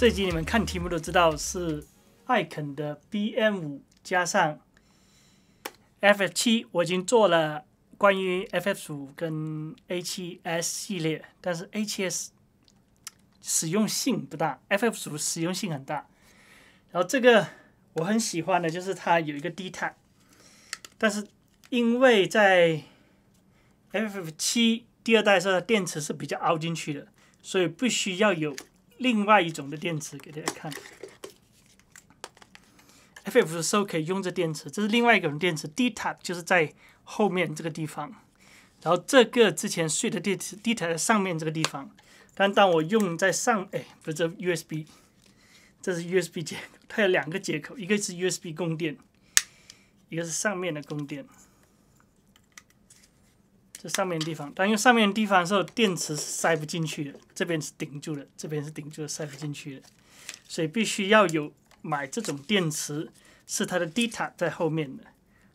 这一集你们看题目都知道是艾肯的 BM5 加上 FF7， 我已经做了关于 FF5 跟 A7S 系列，但是 A7S 使用性不大 ，FF5 使用性很大。然后这个我很喜欢的就是它有一个 D-tap， 但是因为在 FF7 第二代的时候，电池是比较凹进去的，所以必须要有另外一种的电池给大家看。FF 的时候可以用这电池，这是另外一种电池 ，D-tap 就是在后面这个地方，然后这个之前睡的电池 D-tap 在上面这个地方，但当我用在上，不是这 USB， 这是 USB 接口，它有两个接口，一个是 USB 供电，一个是上面的供电。 这上面的地方，当用上面的地方的时候，电池是塞不进去的，这边是顶住的，这边是顶住的，塞不进去的，所以必须要有买这种电池，是它的 D-tap 在后面的。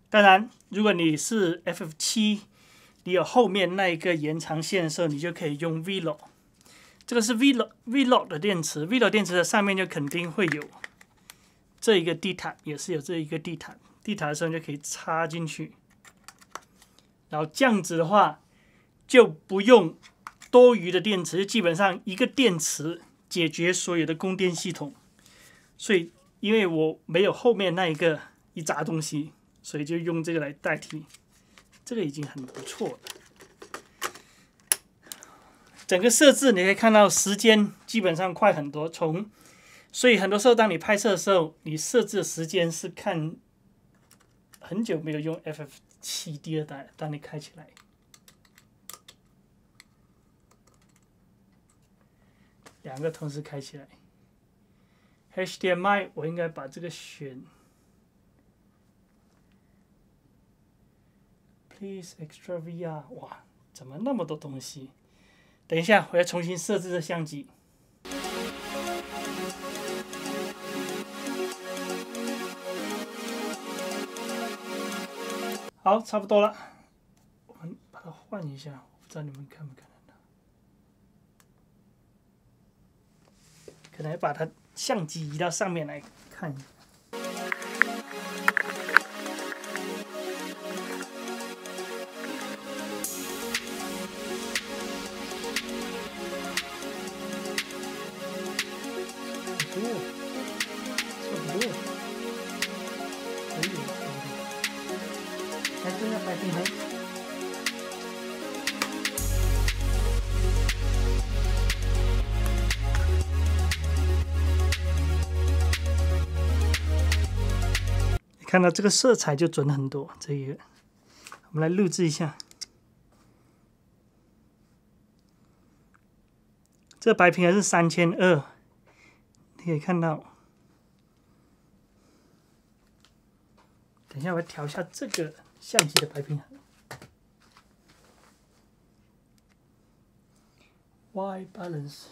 当然，如果你是 FF7， 你有后面那一个延长线的时候，你就可以用 Vlog。这个是 Vlog 的电池 ，Vlog 电池的上面就肯定会有这一个 D-tap， 也是有这一个 D-tap 的时候就可以插进去。 然后这样子的话，就不用多余的电池，基本上一个电池解决所有的供电系统。所以，因为我没有后面那一杂东西，所以就用这个来代替。这个已经很不错了。整个设置你可以看到，时间基本上快很多。所以很多时候，当你拍摄的时候，你设置的时间是看很久没有用 FF7 第二代，当你开起来，两个同时开起来。HDMI 我应该把这个选。Please extra VR， 哇，怎么那么多东西？等一下，我要重新设置这相机。 好，差不多了，我们把它换一下，我不知道你们看不看得到，可能把它相机移到上面来看一下。看到这个色彩就准很多，这一个，我们来录制一下。这白平衡是3200，你可以看到。等一下，我调一下这个相机的白平衡。Y balance。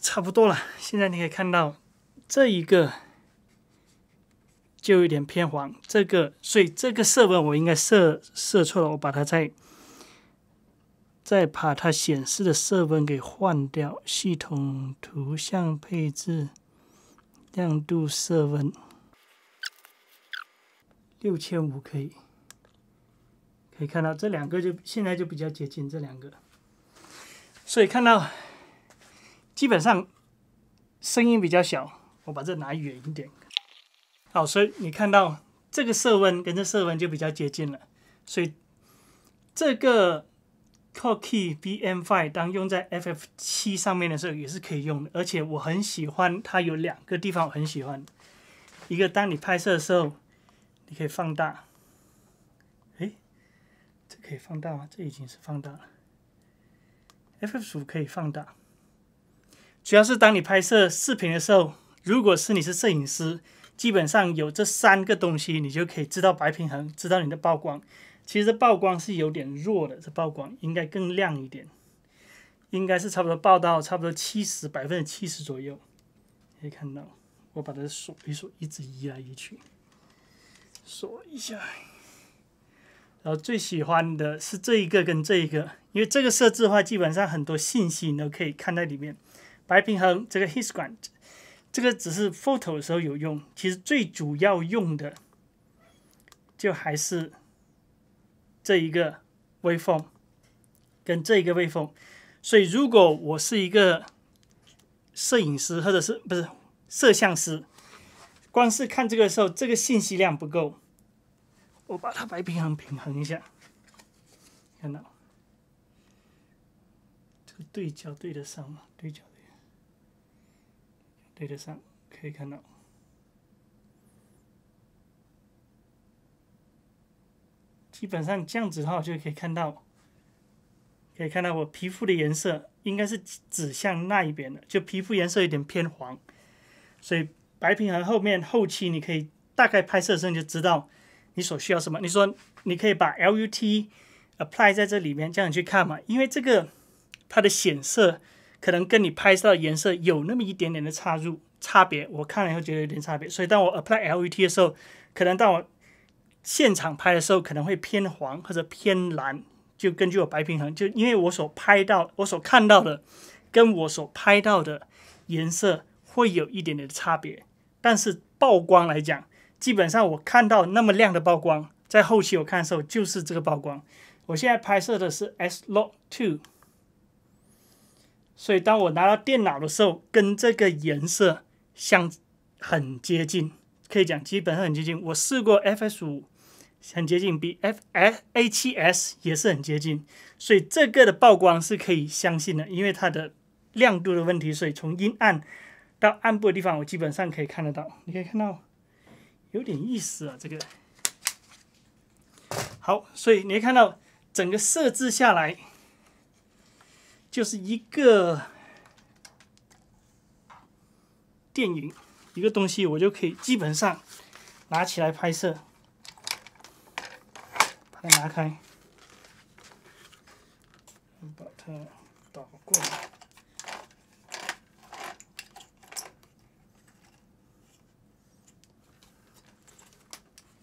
差不多了，现在你可以看到这一个就有点偏黄，这个所以这个色温我应该设错了，我把它再把它显示的色温给换掉，系统图像配置亮度色温6500可以看到这两个就现在就比较接近这两个，所以看到。 基本上声音比较小，我把这拿远一点。好，所以你看到这个色温跟这色温就比较接近了。所以这个 PortKeys BM5 当用在 FF7 上面的时候也是可以用的，而且我很喜欢它有两个地方我很喜欢，一个当你拍摄的时候，你可以放大。这可以放大吗？这已经是放大了。FF5 可以放大。 主要是当你拍摄视频的时候，如果是你是摄影师，基本上有这三个东西，你就可以知道白平衡，知道你的曝光。其实曝光是有点弱的，这曝光应该更亮一点，应该是差不多报到差不多70%左右。可以看到，我把它锁一锁，一直移来移去，锁一下。然后最喜欢的是这一个跟这一个，因为这个设置的话，基本上很多信息你都可以看在里面。白平衡这个 histogram， 这个只是 photo 的时候有用，其实最主要用的就还是这一个 waveform 跟这一个 waveform。所以如果我是一个摄影师或者是不是摄像师，光是看这个的时候，这个信息量不够。 我把它白平衡一下，看到这个对焦对得上吗？对焦对得上，可以看到。基本上这样子的话，我就可以看到，我皮肤的颜色应该是指向那一边的，就皮肤颜色有点偏黄，所以白平衡后面后期你可以大概拍摄的时候你就知道。 你所需要什么？你说你可以把 LUT apply 在这里面，这样你去看嘛。因为这个它的显色可能跟你拍摄的颜色有那么一点点的差别，我看了以后觉得有点差别。所以当我 apply LUT 的时候，可能当我现场拍的时候可能会偏黄或者偏蓝，就根据我白平衡，就因为我所拍到、我所看到的跟我所拍到的颜色会有一点点的差别，但是曝光来讲。 基本上我看到那么亮的曝光，在后期我看的时候就是这个曝光。我现在拍摄的是 S-log 2， 所以当我拿到电脑的时候，跟这个颜色很接近，可以讲基本上很接近。我试过 FS5 很接近，比 FA7S 也是很接近，所以这个的曝光是可以相信的，因为它的亮度的问题，所以从阴暗到暗部的地方，我基本上可以看得到。你可以看到。 有点意思啊，这个好，所以你会看到整个设置下来就是一个电影一个东西，我就可以基本上拿起来拍摄，把它拿开，把它倒过来。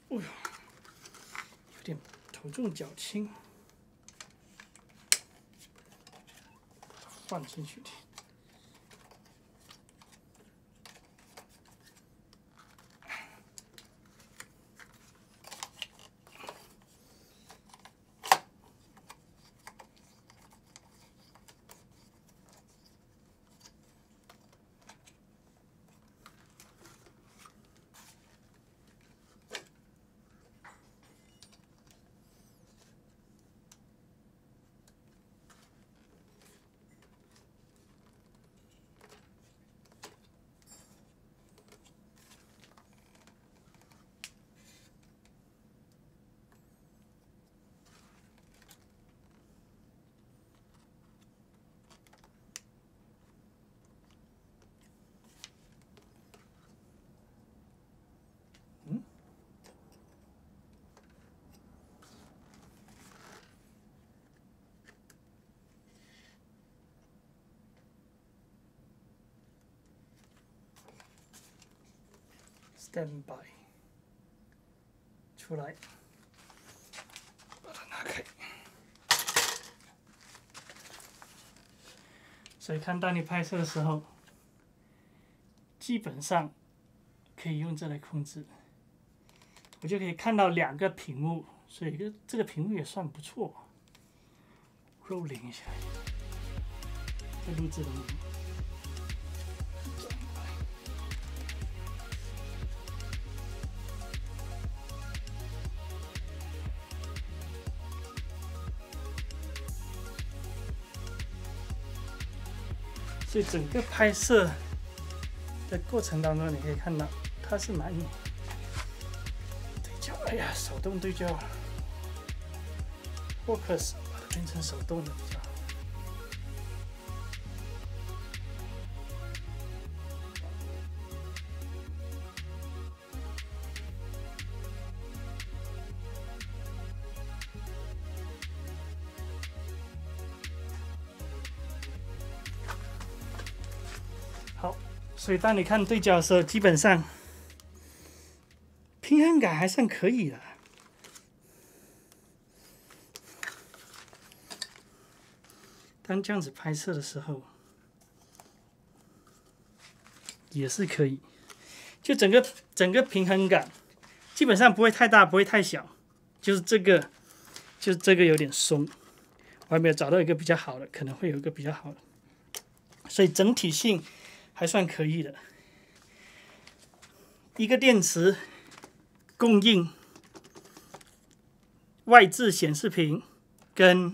哎呦，有点头重脚轻，放进去。Standby 出来，把它拿开。所以看到你拍摄的时候，基本上可以用这来控制，我就可以看到两个屏幕，所以这个屏幕也算不错。Rolling 一下，再录制了。 所以整个拍摄的过程当中，你可以看到它是蛮对焦，哎呀，手动对焦 ，focus 把它变成手动的比较好。所以当你看对焦的时候，基本上平衡感还算可以的。当这样子拍摄的时候，也是可以，就整个平衡感基本上不会太大，不会太小，就是这个有点松，我还没有找到一个比较好的，可能会有一个比较好的，所以整体性还算可以的。一个电池供应外置显示屏跟